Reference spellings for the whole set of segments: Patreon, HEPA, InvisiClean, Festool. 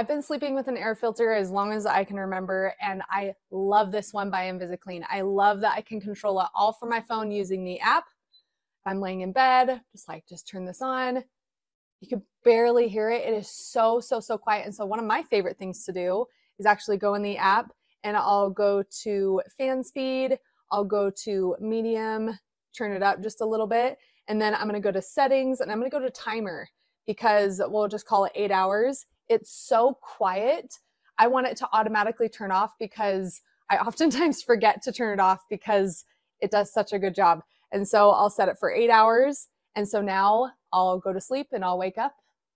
I've been sleeping with an air filter as long as I can remember, and I love this one by InvisiClean. I love that I can control it all from my phone using the app. I'm laying in bed, just turn this on. You can barely hear it. It is so, so, so quiet. And so one of my favorite things to do is actually go in the app and I'll go to fan speed. I'll go to medium, turn it up just a little bit. And then I'm going to go to settings and I'm going to go to timer, because we'll just call it 8 hours. It's so quiet. I want it to automatically turn off because I oftentimes forget to turn it off because it does such a good job. And so I'll set it for 8 hours. And so now I'll go to sleep and I'll wake up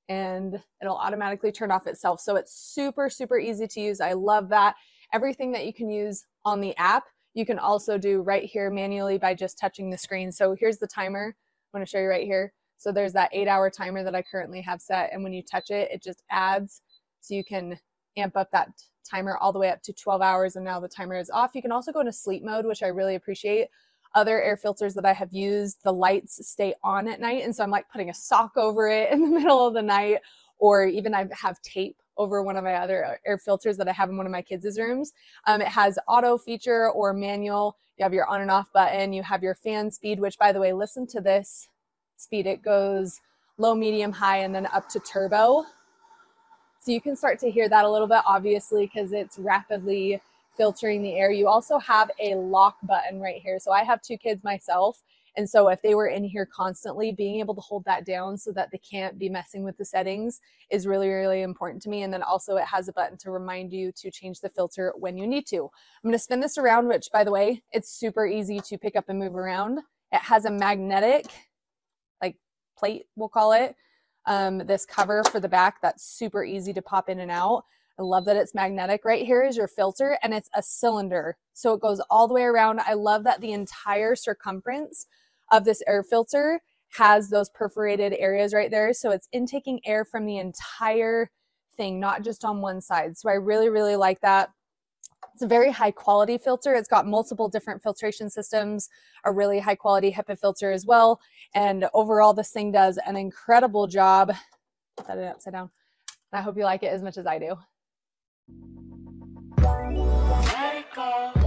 and it'll automatically turn off itself. So it's super, super easy to use. I love that. Everything that you can use on the app, you can also do right here manually by just touching the screen. So here's the timer. I'm going to show you right here. So there's that 8 hour timer that I currently have set. And when you touch it, it just adds. So you can amp up that timer all the way up to 12 hours. And now the timer is off. You can also go into sleep mode, which I really appreciate. Other air filters that I have used, the lights stay on at night. And so I'm like putting a sock over it in the middle of the night, or even I have tape over one of my other air filters that I have in one of my kids' rooms. It has auto feature or manual. You have your on and off button. You have your fan speed, which, by the way, listen to this speed. It goes low, medium, high, and then up to turbo. So you can start to hear that a little bit, obviously, because it's rapidly filtering the air. You also have a lock button right here. So I have 2 kids myself. And so if they were in here constantly, being able to hold that down so that they can't be messing with the settings is really, really important to me. And then also it has a button to remind you to change the filter when you need to. I'm going to spin this around, which, by the way, it's super easy to pick up and move around. It has a magnetic plate, we'll call it, this cover for the back that's super easy to pop in and out. I love that it's magnetic. Right here is your filter, and it's a cylinder. So it goes all the way around. I love that the entire circumference of this air filter has those perforated areas right there. So it's intaking air from the entire thing, not just on one side. So I really, really like that. It's a very high quality filter. It's got multiple different filtration systems, a really high quality HEPA filter as well. And overall, this thing does an incredible job. Set it upside down. I hope you like it as much as I do.